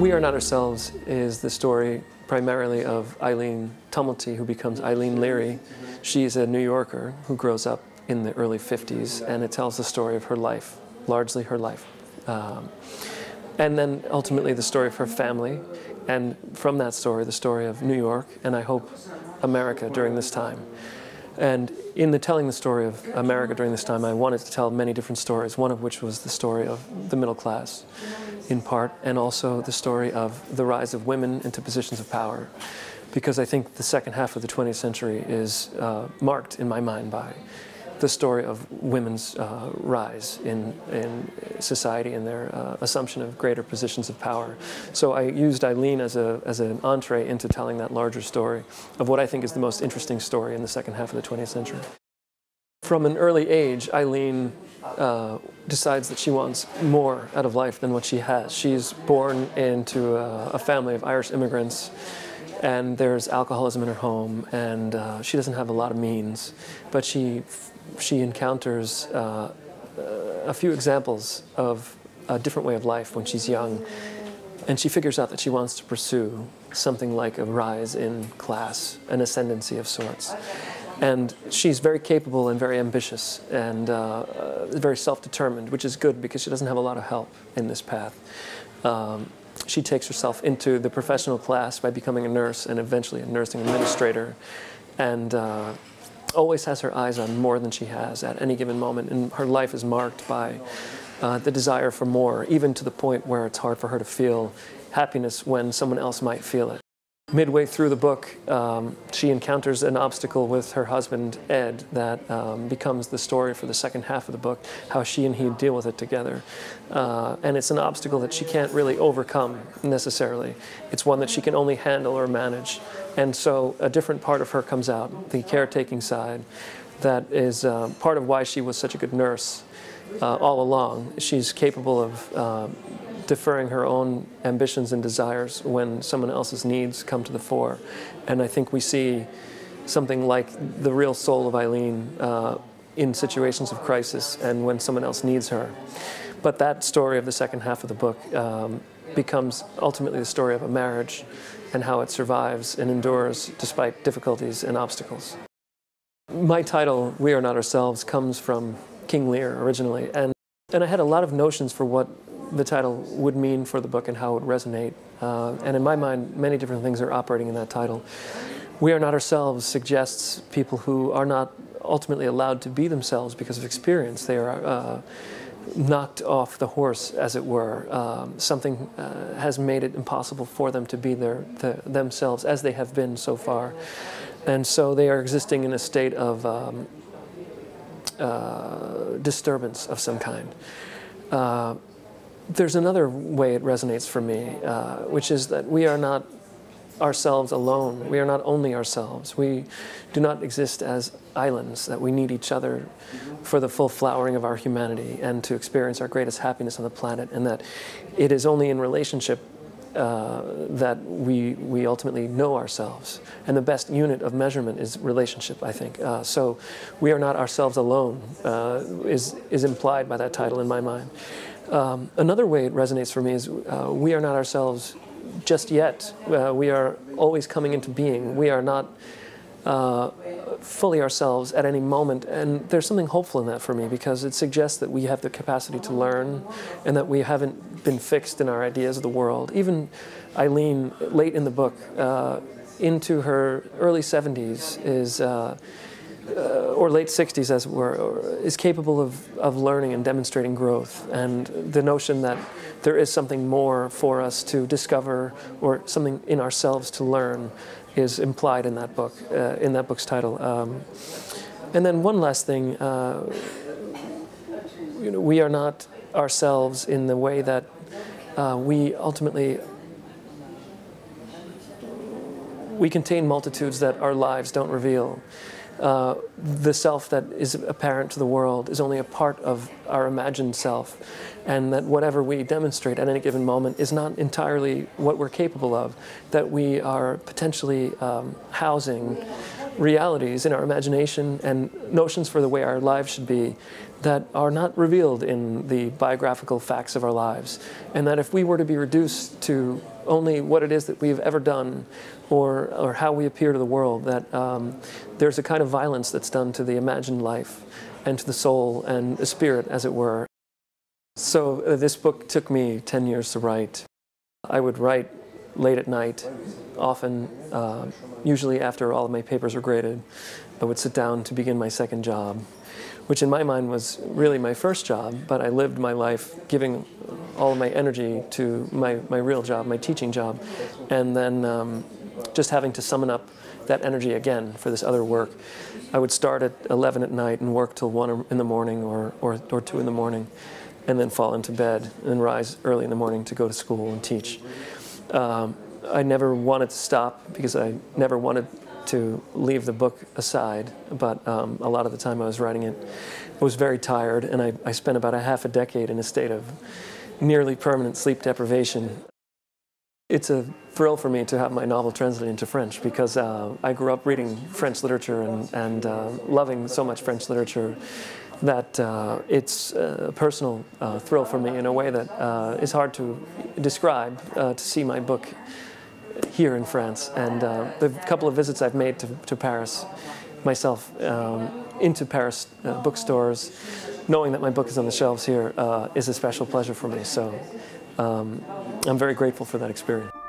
We Are Not Ourselves is the story primarily of Eileen Tumulty, who becomes Eileen Leary. She's a New Yorker who grows up in the early 50s, and it tells the story of her life, largely her life. And then ultimately the story of her family, and from that story, the story of New York, and I hope America during this time. And in the telling the story of America during this time, I wanted to tell many different stories, one of which was the story of the middle class, in part, and also the story of the rise of women into positions of power, because I think the second half of the 20th century is marked in my mind by the story of women's rise in society and their assumption of greater positions of power. So I used Eileen as an entree into telling that larger story of what I think is the most interesting story in the second half of the 20th century. From an early age, Eileen decides that she wants more out of life than what she has. She's born into a family of Irish immigrants, and there's alcoholism in her home, and she doesn't have a lot of means, but she encounters a few examples of a different way of life when she's young, and she figures out that she wants to pursue something like a rise in class, an ascendancy of sorts. And she's very capable and very ambitious and very self-determined, which is good because she doesn't have a lot of help in this path. She takes herself into the professional class by becoming a nurse and eventually a nursing administrator, and always has her eyes on more than she has at any given moment, and her life is marked by the desire for more, even to the point where it's hard for her to feel happiness when someone else might feel it. Midway through the book, she encounters an obstacle with her husband, Ed, that becomes the story for the second half of the book, how she and he deal with it together. And it's an obstacle that she can't really overcome, necessarily. It's one that she can only handle or manage. And so a different part of her comes out, the caretaking side, that is part of why she was such a good nurse all along. She's capable of deferring her own ambitions and desires when someone else's needs come to the fore. And I think we see something like the real soul of Eileen in situations of crisis and when someone else needs her. But that story of the second half of the book becomes ultimately the story of a marriage and how it survives and endures despite difficulties and obstacles. My title, We Are Not Ourselves, comes from King Lear originally, and I had a lot of notions for what the title would mean for the book and how it would resonate. And in my mind, many different things are operating in that title. We Are Not Ourselves suggests people who are not ultimately allowed to be themselves because of experience. They are knocked off the horse, as it were. Something has made it impossible for them to be themselves as they have been so far. And so they are existing in a state of disturbance of some kind. There's another way it resonates for me, which is that we are not ourselves alone. We are not only ourselves. We do not exist as islands, that we need each other for the full flowering of our humanity and to experience our greatest happiness on the planet, and that it is only in relationship that we ultimately know ourselves. And the best unit of measurement is relationship, I think. So we are not ourselves alone is implied by that title in my mind. Another way it resonates for me is we are not ourselves just yet. We are always coming into being. We are not fully ourselves at any moment, and there's something hopeful in that for me, because it suggests that we have the capacity to learn and that we haven't been fixed in our ideas of the world. Even Eileen, late in the book, into her early 70s is or late 60s, as it were, is capable of learning and demonstrating growth, and the notion that there is something more for us to discover or something in ourselves to learn is implied in that book, in that book's title. And then one last thing, you know, we are not ourselves in the way that we ultimately contain multitudes that our lives don't reveal. The self that is apparent to the world is only a part of our imagined self, and that whatever we demonstrate at any given moment is not entirely what we're capable of, that we are potentially housing realities in our imagination and notions for the way our lives should be that are not revealed in the biographical facts of our lives. And that if we were to be reduced to only what it is that we've ever done or how we appear to the world, that there's a kind of violence that's done to the imagined life and to the soul and the spirit, as it were. So this book took me 10 years to write. I would write late at night, often, usually after all of my papers were graded. I would sit down to begin my second job, which in my mind was really my first job, but I lived my life giving all of my energy to my real job, my teaching job, and then just having to summon up that energy again for this other work. I would start at 11 at night and work till 1 in the morning or 2 in the morning, and then fall into bed and rise early in the morning to go to school and teach. I never wanted to stop because I never wanted to leave the book aside, but a lot of the time I was writing it, I was very tired, and I spent about a half a decade in a state of nearly permanent sleep deprivation. It's a thrill for me to have my novel translated into French because I grew up reading French literature and loving so much French literature that it's a personal thrill for me in a way that is hard to describe, to see my book here in France. And the couple of visits I've made to Paris myself, into Paris bookstores, knowing that my book is on the shelves here, is a special pleasure for me. So I'm very grateful for that experience.